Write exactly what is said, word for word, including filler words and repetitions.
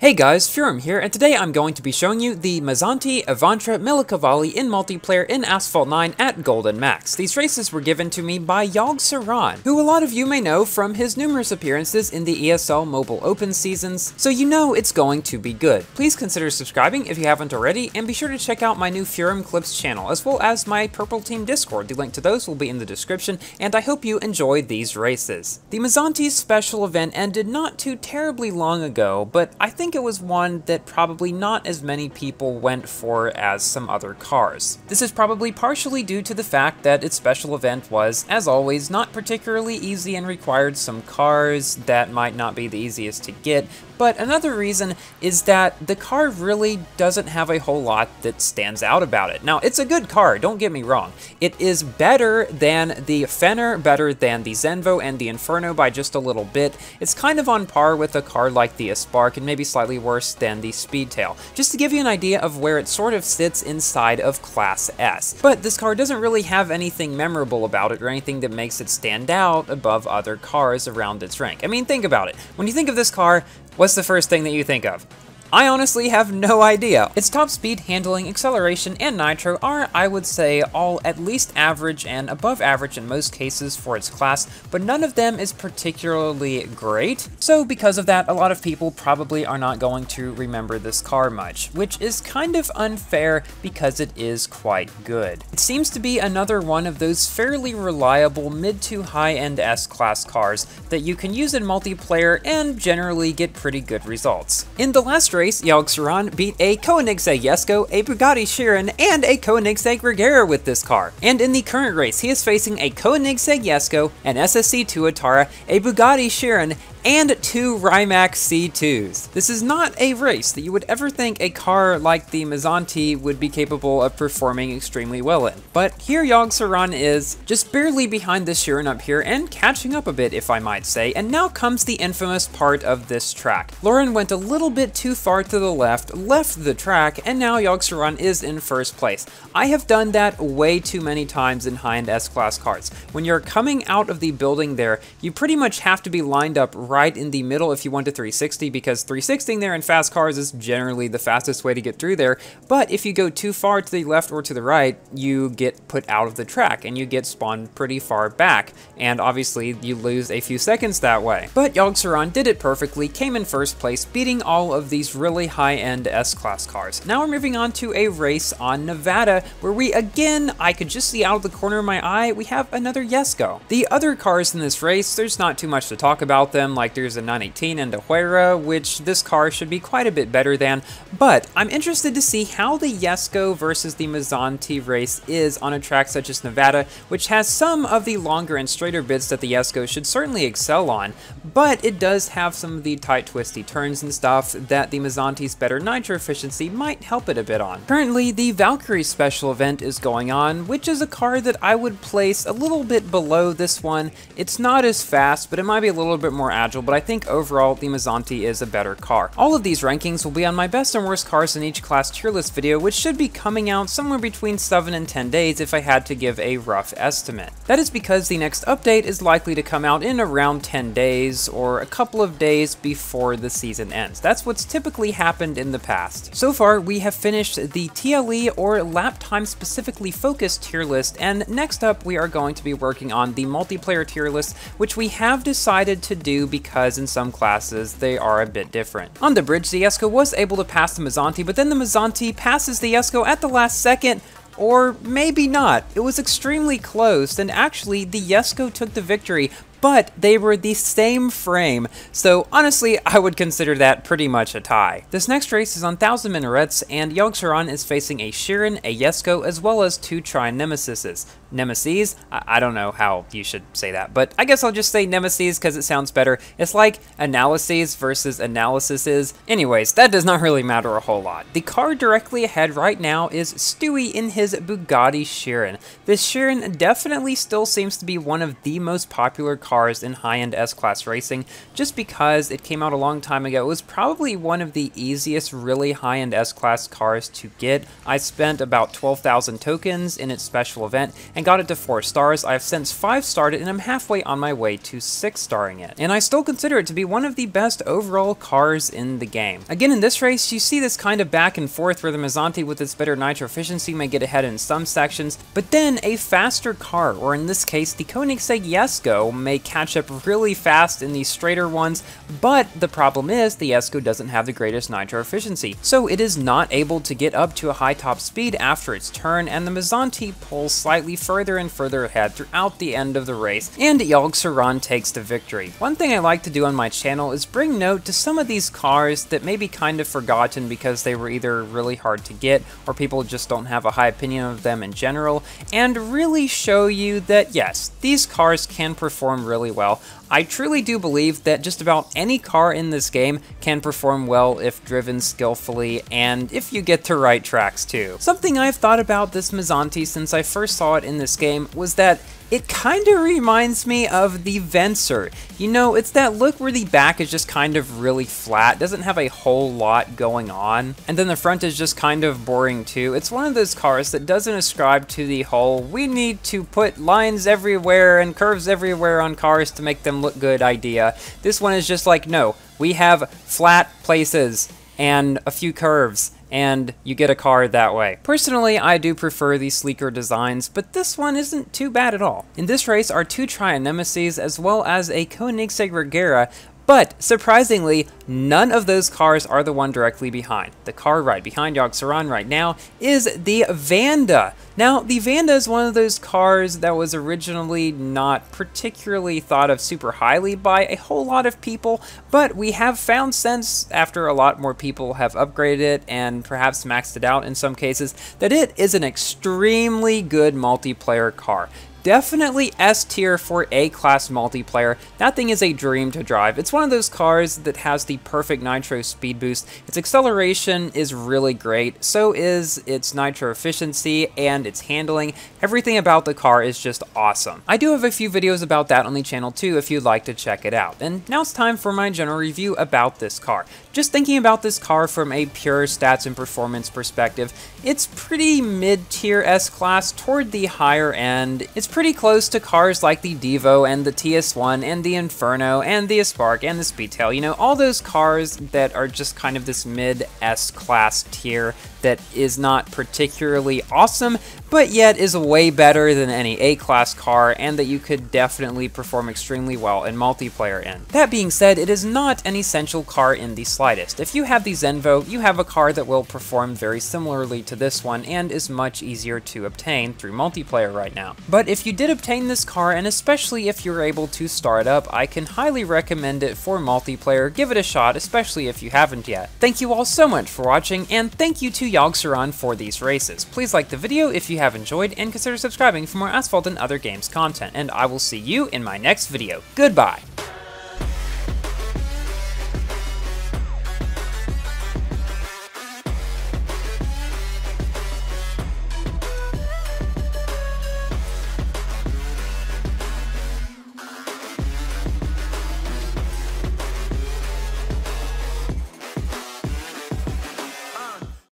Hey guys, feuerrm here, and today I'm going to be showing you the Mazzanti Evantra Millecavalli in multiplayer in Asphalt nine at Golden Max. These races were given to me by Yogg Saron, who a lot of you may know from his numerous appearances in the E S L Mobile Open seasons, so you know it's going to be good. Please consider subscribing if you haven't already, and be sure to check out my new feuerrm Clips channel, as well as my Purple Team Discord. The link to those will be in the description, and I hope you enjoy these races. The Mazzanti's special event ended not too terribly long ago, but I think I think it was one that probably not as many people went for as some other cars. This is probably partially due to the fact that its special event was, as always, not particularly easy and required some cars that might not be the easiest to get, but another reason is that the car really doesn't have a whole lot that stands out about it. Now, it's a good car, don't get me wrong. It is better than the Fenner, better than the Zenvo and the Inferno by just a little bit. It's kind of on par with a car like the Aspark and maybe slightly slightly worse than the Speedtail, just to give you an idea of where it sort of sits inside of Class S. But this car doesn't really have anything memorable about it or anything that makes it stand out above other cars around its rank. I mean, think about it. When you think of this car, what's the first thing that you think of? I honestly have no idea. Its top speed, handling, acceleration, and nitro are, I would say, all at least average and above average in most cases for its class, but none of them is particularly great. So because of that, a lot of people probably are not going to remember this car much, which is kind of unfair because it is quite good. It seems to be another one of those fairly reliable mid to high-end S-class cars that you can use in multiplayer and generally get pretty good results. In the last race, Yogg Saron beat a Koenigsegg Jesko, a Bugatti Chiron, and a Koenigsegg Regera with this car. And in the current race, he is facing a Koenigsegg Jesko, an S S C Tuatara, a Bugatti Chiron, and two Rimac C twos. This is not a race that you would ever think a car like the Mazzanti would be capable of performing extremely well in. But here Yogg Saron is just barely behind the Shirin up here and catching up a bit, if I might say. And now comes the infamous part of this track. Lauren went a little bit too far to the left, left the track, and now Yogg Saron is in first place. I have done that way too many times in high-end S-class cars. When you're coming out of the building there, you pretty much have to be lined up right right in the middle if you want to three sixty, because three sixtying there in fast cars is generally the fastest way to get through there. But if you go too far to the left or to the right, you get put out of the track and you get spawned pretty far back. And obviously you lose a few seconds that way. But Yogg Saron did it perfectly, came in first place, beating all of these really high-end S-class cars. Now we're moving on to a race on Nevada, where we again, I could just see out of the corner of my eye, we have another Jesko. The other cars in this race, there's not too much to talk about them, like there's a nine eighteen and a Huayra, which this car should be quite a bit better than, but I'm interested to see how the Jesko versus the Mazzanti race is on a track such as Nevada, which has some of the longer and straighter bits that the Jesko should certainly excel on, but it does have some of the tight twisty turns and stuff that the Mazzanti's better nitro efficiency might help it a bit on. Currently, the Valkyrie special event is going on, which is a car that I would place a little bit below this one. It's not as fast, but it might be a little bit more agile, but I think overall the Mazzanti is a better car. All of these rankings will be on my best and worst cars in each class tier list video, which should be coming out somewhere between seven and ten days if I had to give a rough estimate. That is because the next update is likely to come out in around ten days or a couple of days before the season ends. That's what's typically happened in the past. So far, we have finished the T L E or lap time specifically focused tier list, and next up we are going to be working on the multiplayer tier list, which we have decided to do because because in some classes they are a bit different. On the bridge, the Jesko was able to pass the Mazzanti, but then the Mazzanti passes the Jesko at the last second, or maybe not. It was extremely close, and actually the Jesko took the victory, but they were the same frame, so honestly, I would consider that pretty much a tie. This next race is on Thousand Minarets, and Yogg Saron is facing a Shirin, a Jesko, as well as two Tri-Nemesises. Nemesis? I, I don't know how you should say that, but I guess I'll just say Nemesis because it sounds better. It's like analyses versus analysises. Anyways, that does not really matter a whole lot. The car directly ahead right now is Stewie in his Bugatti Chiron. This Chiron definitely still seems to be one of the most popular cars cars in high-end S-Class racing, just because it came out a long time ago. It was probably one of the easiest really high-end S-Class cars to get. I spent about twelve thousand tokens in its special event and got it to four stars. I've since five-starred it and I'm halfway on my way to six-starring it. And I still consider it to be one of the best overall cars in the game. Again, in this race, you see this kind of back and forth where the Mazzanti with its better nitro efficiency may get ahead in some sections, but then a faster car, or in this case, the Koenigsegg Jesko, may catch up really fast in these straighter ones, but the problem is the Jesko doesn't have the greatest nitro efficiency, so it is not able to get up to a high top speed after its turn, and the Mazzanti pulls slightly further and further ahead throughout the end of the race, and Yogg Saron takes the victory. One thing I like to do on my channel is bring note to some of these cars that may be kind of forgotten because they were either really hard to get or people just don't have a high opinion of them in general, and really show you that yes, these cars can perform really well. I truly do believe that just about any car in this game can perform well if driven skillfully and if you get to right tracks too. Something I've thought about this Mazzanti since I first saw it in this game was that it kind of reminds me of the Vencer. You know, it's that look where the back is just kind of really flat, doesn't have a whole lot going on, and then the front is just kind of boring too. It's one of those cars that doesn't ascribe to the whole, we need to put lines everywhere and curves everywhere on cars to make them look good idea. This one is just like, no, we have flat places and a few curves, and you get a car that way. Personally, I do prefer the sleeker designs, but this one isn't too bad at all. In this race are two Triumph Nemesis as well as a Koenigsegg Regera, but surprisingly, none of those cars are the one directly behind. The car right behind Yogg Saron right now is the Vanda. Now, the Vanda is one of those cars that was originally not particularly thought of super highly by a whole lot of people, but we have found since, after a lot more people have upgraded it and perhaps maxed it out in some cases, that it is an extremely good multiplayer car. Definitely S tier for A-class multiplayer. That thing is a dream to drive. It's one of those cars that has the perfect nitro speed boost. Its acceleration is really great, so is its nitro efficiency and its handling. Everything about the car is just awesome. I do have a few videos about that on the channel too if you'd like to check it out. And now it's time for my general review about this car. Just thinking about this car from a pure stats and performance perspective, it's pretty mid-tier S-class toward the higher end. It's pretty close to cars like the Devo and the T S one and the Inferno and the Aspark and the Speedtail, you know, all those cars that are just kind of this mid-S class tier that is not particularly awesome, but yet is way better than any A-class car and that you could definitely perform extremely well in multiplayer in. That being said, it is not an essential car in the slightest. If you have the Zenvo, you have a car that will perform very similarly to this one and is much easier to obtain through multiplayer right now. But if you did obtain this car, and especially if you're able to start up, I can highly recommend it for multiplayer. Give it a shot, especially if you haven't yet. Thank you all so much for watching, and thank you to Yogg Saron for these races. Please like the video if you have enjoyed and consider subscribing for more Asphalt and other games content, and I will see you in my next video. Goodbye!